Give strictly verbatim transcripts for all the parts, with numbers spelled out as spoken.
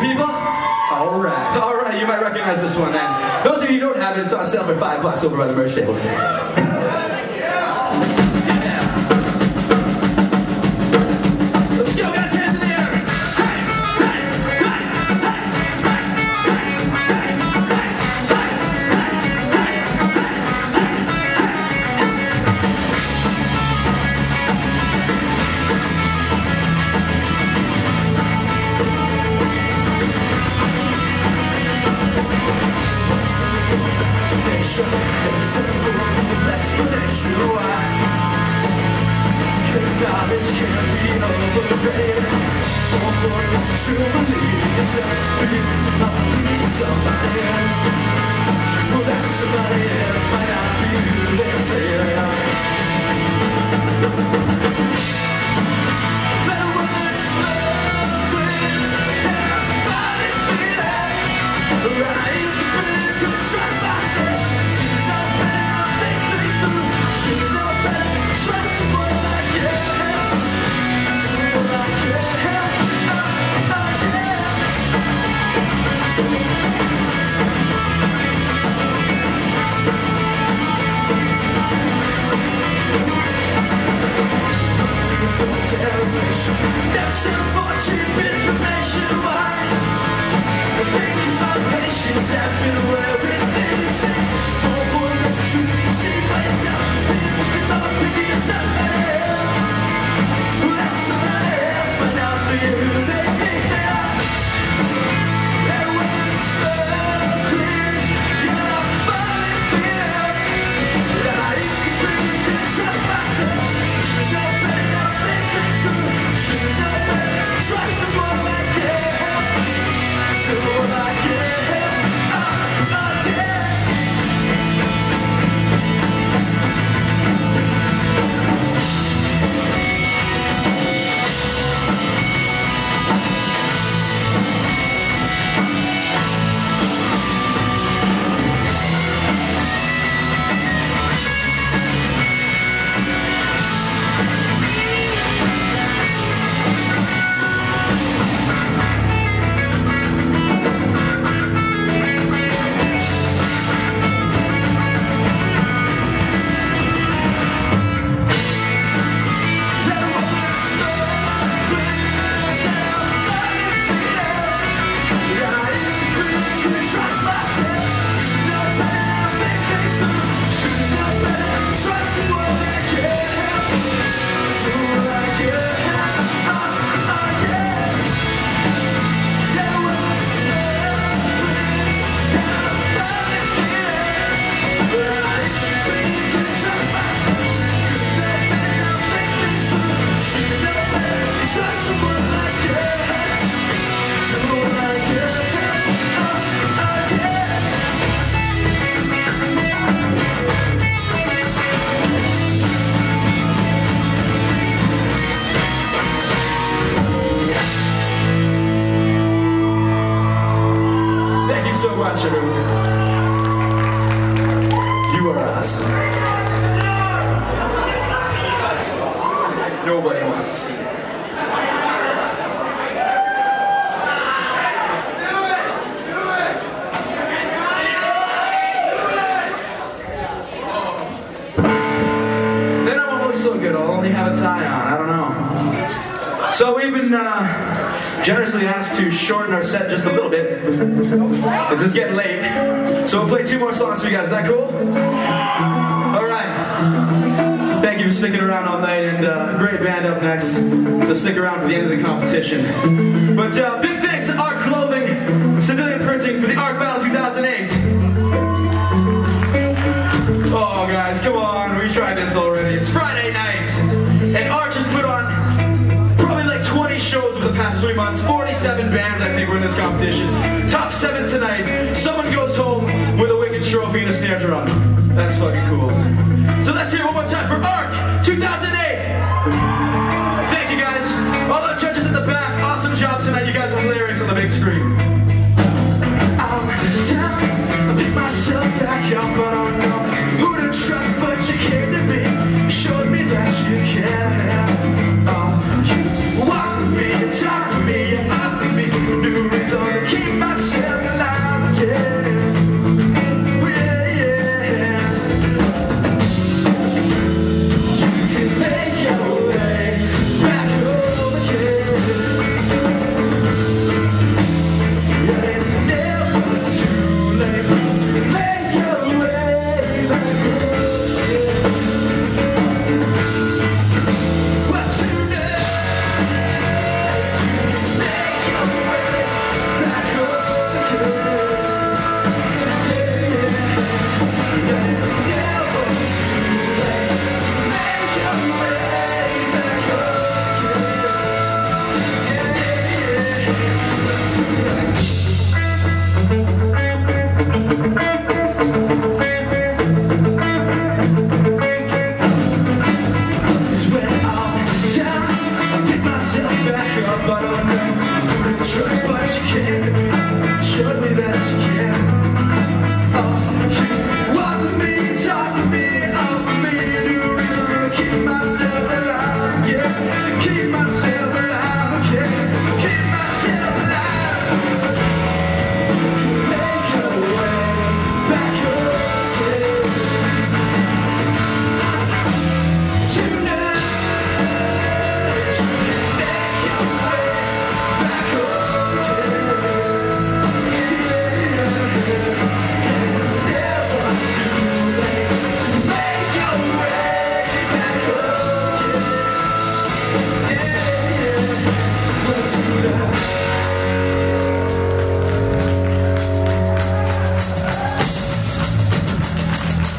good people? All right. All right, you might recognize this one then. Those of you who don't have it, it's on sale for five bucks over by the merch tables. Generously asked to shorten our set just a little bit, because it's getting late. So we'll play two more songs for you guys. Is that cool? All right. Thank you for sticking around all night, and uh, great band up next. So stick around for the end of the competition. But uh, big thanks to Arc Clothing, Civilian Printing for the Arc Battle two thousand eight. Oh, guys, come on. We tried this already. It's Friday night, and Arc just put on shows over the past three months, forty-seven bands I think were in this competition. Top seven tonight, someone goes home with a wicked trophy and a snare drum. That's fucking cool. So let's hear it one more time for ARC two thousand eight. Thank you guys. All the judges at the back, awesome job tonight. You guys are hilarious on the big screen. I'm down, I pick myself back up, but I don't know who to trust, but you came to me, showed me that you care. Oh, you walked me, you taught me, you loved me, new reason.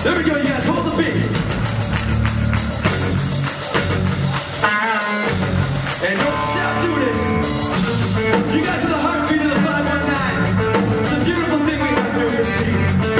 There we go, you guys, hold the beat. And don't stop doing it. You guys are the heartbeat of the five one nine. It's a beautiful thing we got doing here.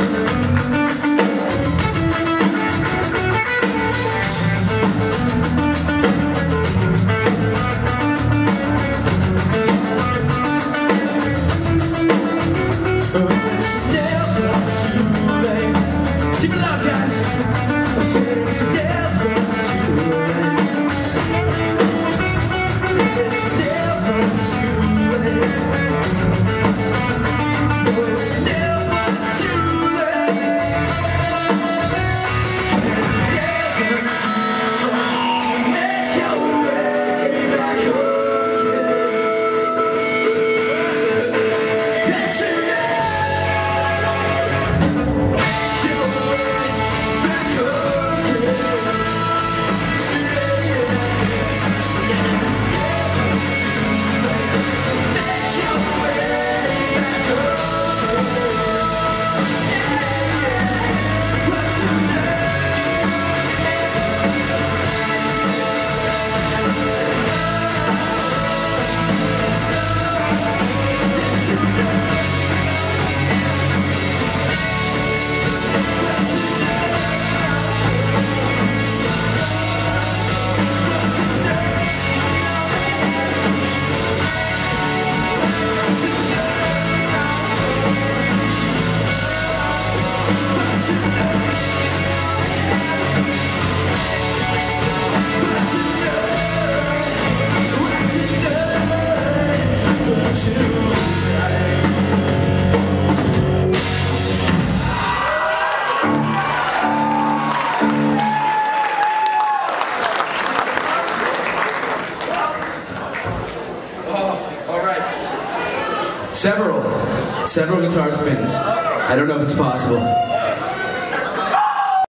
Several, several guitar spins. I don't know if it's possible.